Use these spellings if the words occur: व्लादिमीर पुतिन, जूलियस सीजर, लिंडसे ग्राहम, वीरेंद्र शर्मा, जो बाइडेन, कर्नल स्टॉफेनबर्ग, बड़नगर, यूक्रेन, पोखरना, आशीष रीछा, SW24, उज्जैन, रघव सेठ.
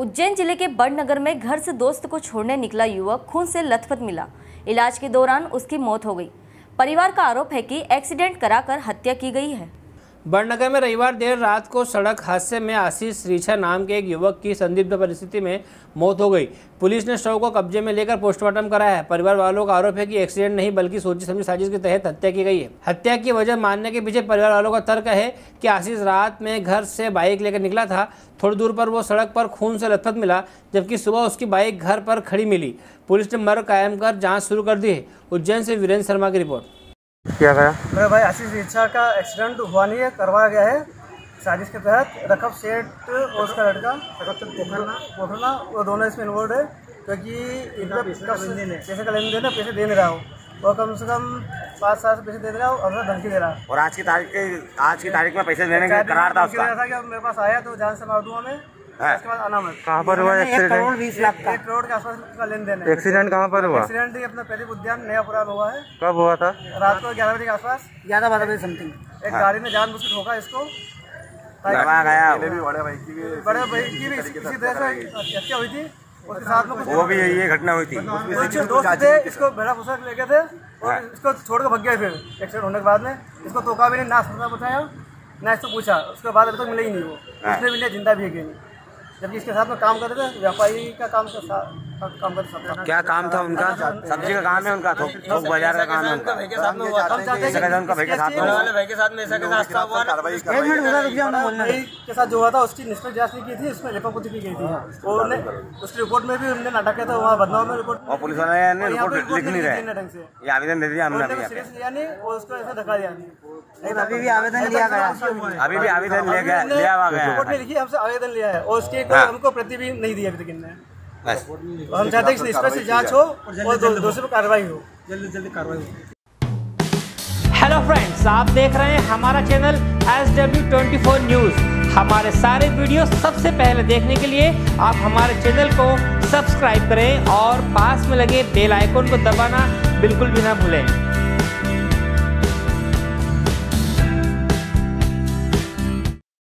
उज्जैन जिले के बड़नगर में घर से दोस्त को छोड़ने निकला युवक खून से लथपथ मिला। इलाज के दौरान उसकी मौत हो गई। परिवार का आरोप है कि एक्सीडेंट कराकर हत्या की गई है। बड़नगर में रविवार देर रात को सड़क हादसे में आशीष रीछा नाम के एक युवक की संदिग्ध परिस्थिति में मौत हो गई। पुलिस ने शव को कब्जे में लेकर पोस्टमार्टम कराया है। परिवार वालों का आरोप है कि एक्सीडेंट नहीं बल्कि सोची समझी साजिश के तहत हत्या की गई है। हत्या की वजह मानने के पीछे परिवार वालों का तर्क है कि आशीष रात में घर से बाइक लेकर निकला था। थोड़ी दूर पर वो सड़क पर खून से लथपथ मिला, जबकि सुबह उसकी बाइक घर पर खड़ी मिली। पुलिस ने मर्ग कायम कर जाँच शुरू कर दी है। उज्जैन से वीरेंद्र शर्मा की रिपोर्ट। क्या गया मेरा भाई आशीष रीछा का एक्सीडेंट हुआ नहीं है, करवाया गया है साजिश के तहत। रघव सेठ और उसका लड़का पोखरना वो दोनों इसमें इन्वॉल्व है, क्योंकि इनका पैसे का लेन देन है। पैसे दे नहीं रहा हो और कम से कम 5 साल से पैसे दे रहा हो और धमकी दे रहा है। और आज की तारीख में पैसे देने का करार था कि मेरे पास आया तो जान से मार दूंगा मैं। इसके बाद आना मत। कहाँ पर हुआ एक्सीडेंट? 20 लाख का 1 करोड़ के आसपास का लेन देन है। एक्सीडेंट कहाँ पर हुआ? एक्सीडेंट अपना प्रदीप उद्यान नयापुरा हुआ है। कब हुआ था? रात को 11 बजे के आसपास, 11-12 बजे समथिंग। एक गाड़ी में जान बुझकर ठोका इसको, गया बड़े भाई की भी इसी तरह से हत्या हुई थी। उसके साथ में वो भी ये घटना हुई थी। दोस्त थे, इसको भेड़ा फूसा ले गए थे और इसको छोड़कर भग गए। फिर एक्सीडेंट होने के बाद में इसको तोका भी नहीं, ना अस्पताल बताया ना इसको पूछा। उसके बाद अभी तक मिले ही नहीं, वो इसलिए मिले जिंदा भी है। जबकि इसके साथ में काम करते थे, व्यापारी का काम करते थे। क्या काम था उनका? सब्जी का काम है उनका, थोक बाजार का काम है उनका। के साथ जो हुआ था उसकी निष्पक्ष जांच की थी, उसमें लेपापोती की गई थी। उसकी रिपोर्ट में भी हमने नाटक किया था, वहाँ बदनाम में रिपोर्ट और पुलिस वाले रिपोर्ट लिख नहीं रहे ढंग से। ये आवेदन दे दिया हमने, उसको ऐसे धक्का दिया। अभी भी आवेदन लिया गया, अभी भी आवेदन रिपोर्ट में लिखी, हमसे आवेदन लिया है और उसके हमको प्रति भी नहीं दिया अभी तक इनने। हम चाहते हैं कि इस पर से जांच हो और दोषी पर कार्रवाई हो, जल्दी कार्रवाई हो। हेलो फ्रेंड्स, आप देख रहे हैं हमारा चैनल SW24 न्यूज। हमारे सारे वीडियो सबसे पहले देखने के लिए आप हमारे चैनल को सब्सक्राइब करें और पास में लगे बेल आइकन को दबाना बिल्कुल भी ना भूलें।